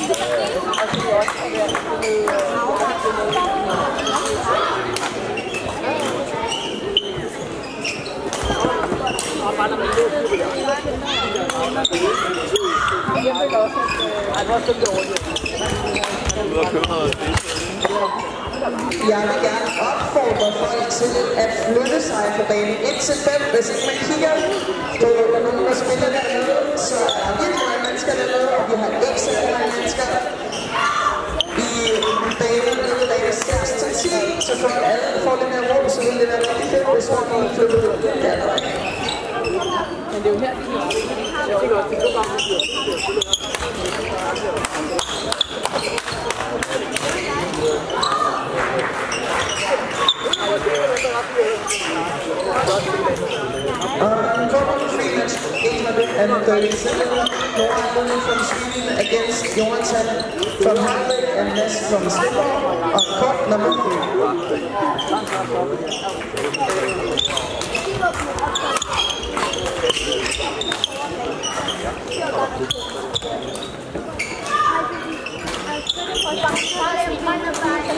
Jeg vil gerne opfordre folk til at flytte sig fra banen 1 til 5. Hvis ikke man kigger på nogen, der spiller dernede, så er der virkelig mange mennesker dernede, og vi har ikke så mange mennesker i banen nede bane 6 til 10, så får alle får lidt mere rum, så vil det være rigtig fedt, hvis man kan flytte ud dernede. Men det er jo her, vi har and 37 Lauren Lund from Sweden against Jonathan from Harvard and Ness from Svendborg on court number 3.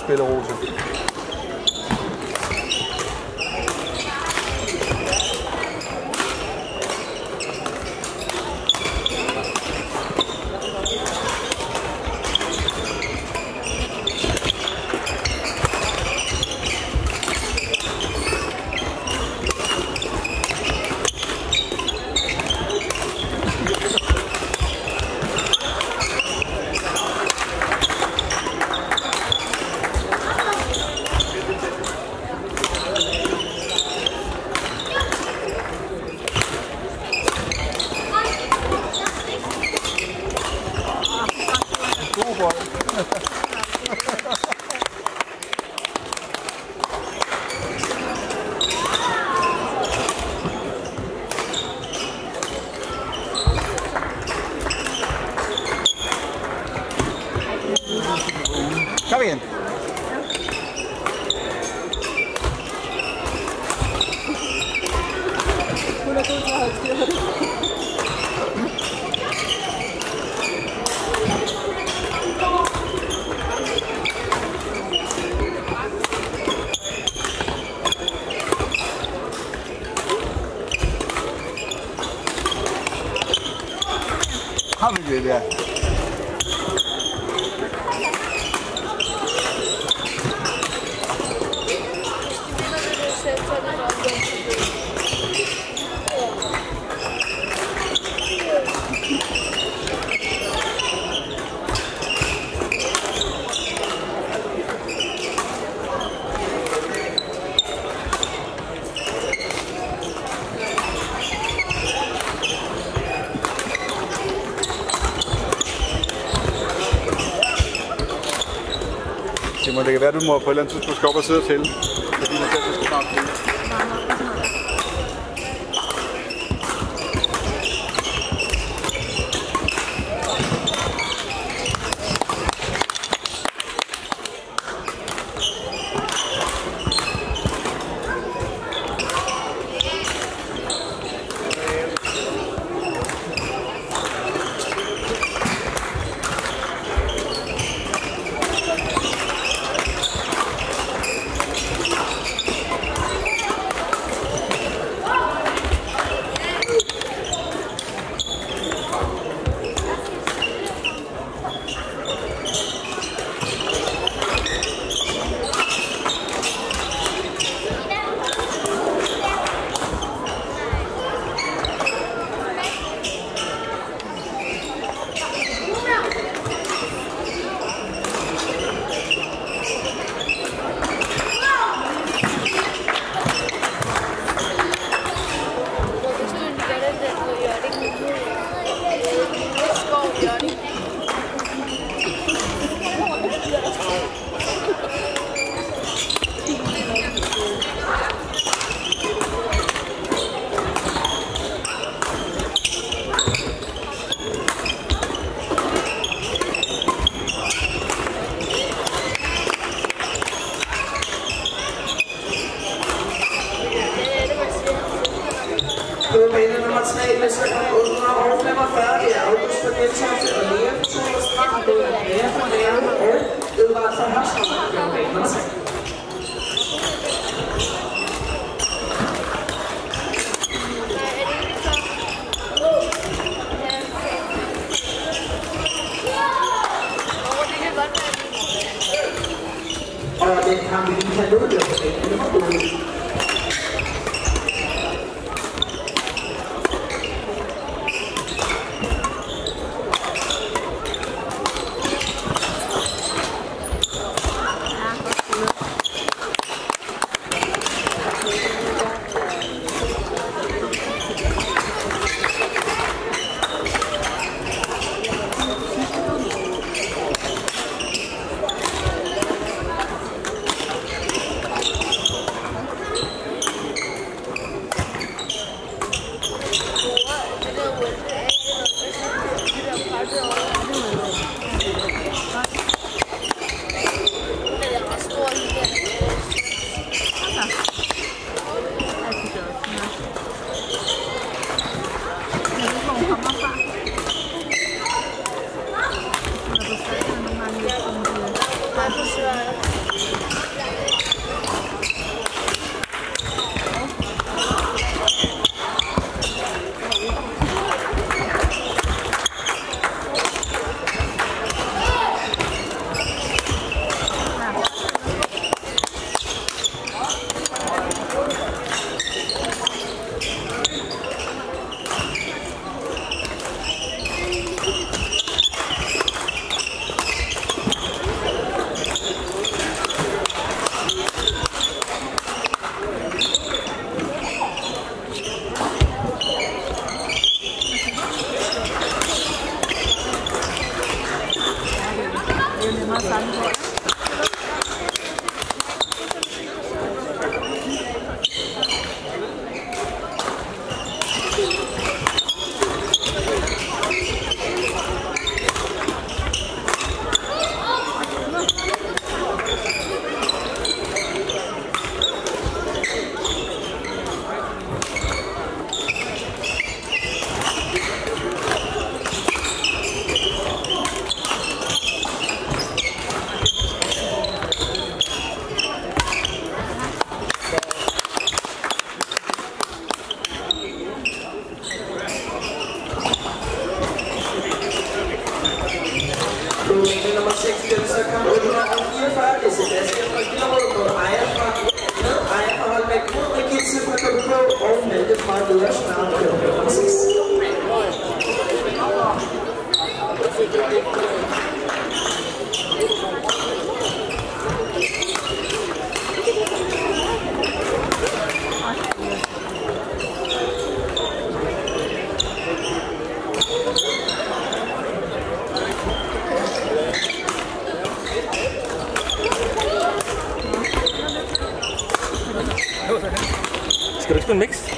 spillerose. Come in. How did you do that? Men det kan være, at du må på et eller andet tidspunkt skal op og sidde og tælle. Fordi man selv skal snart tælle. Mixed.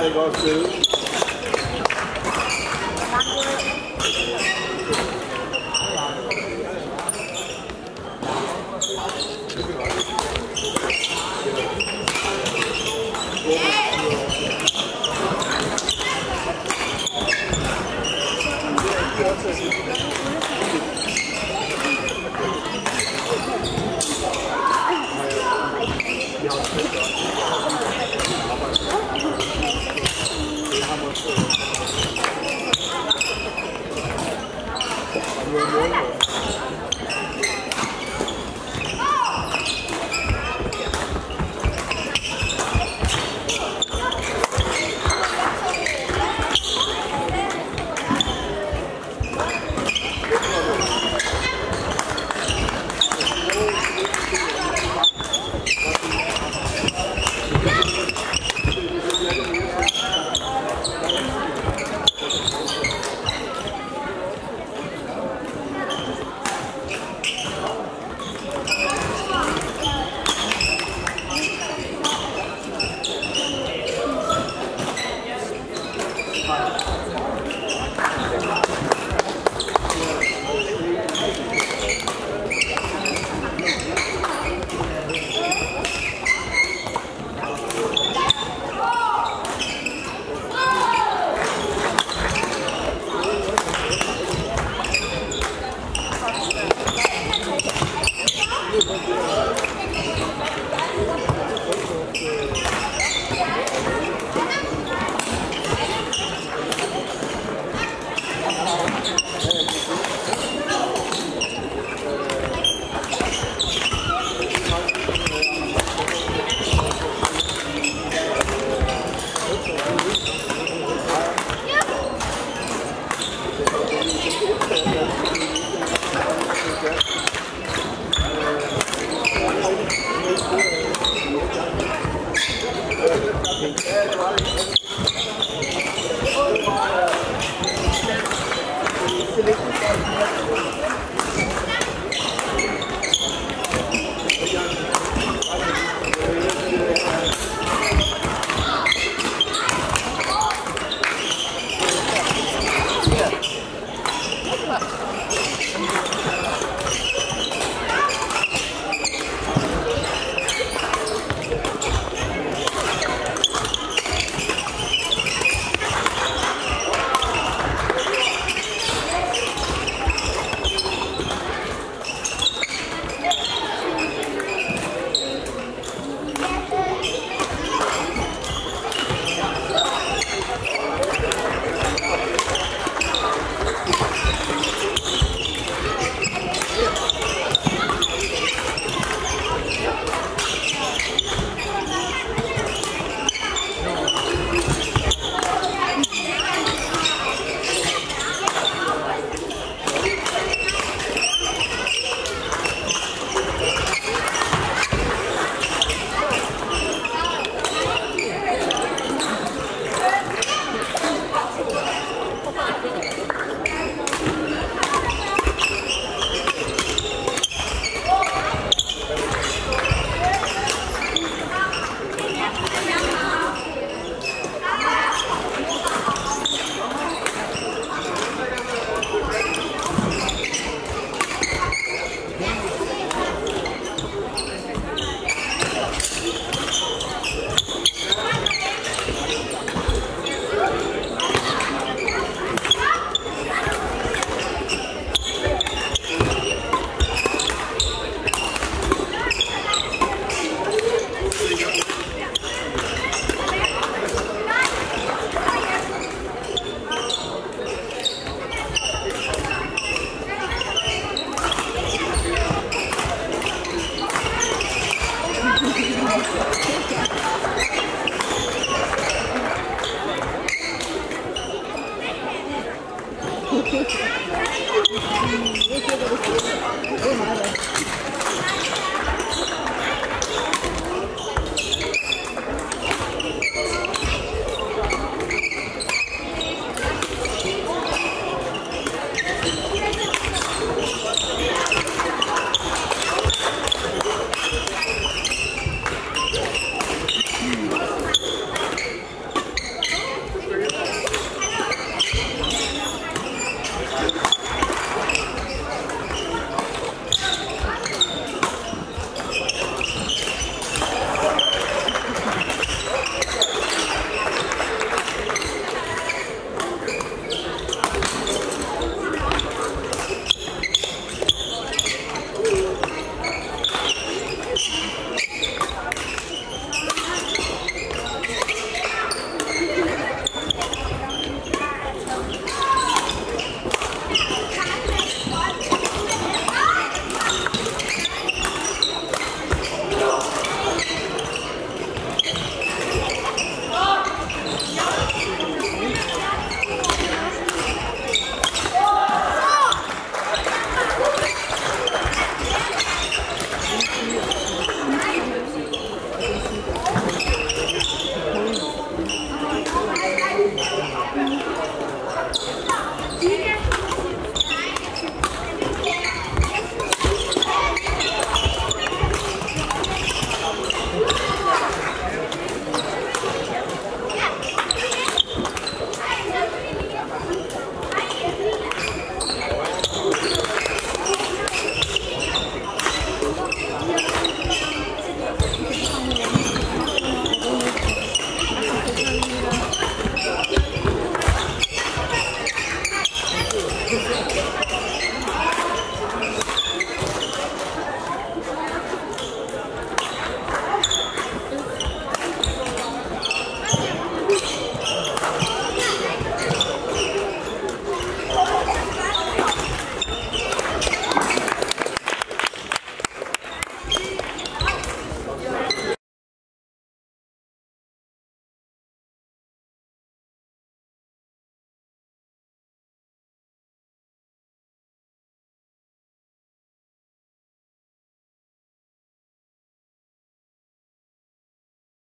It goes to. Thank you.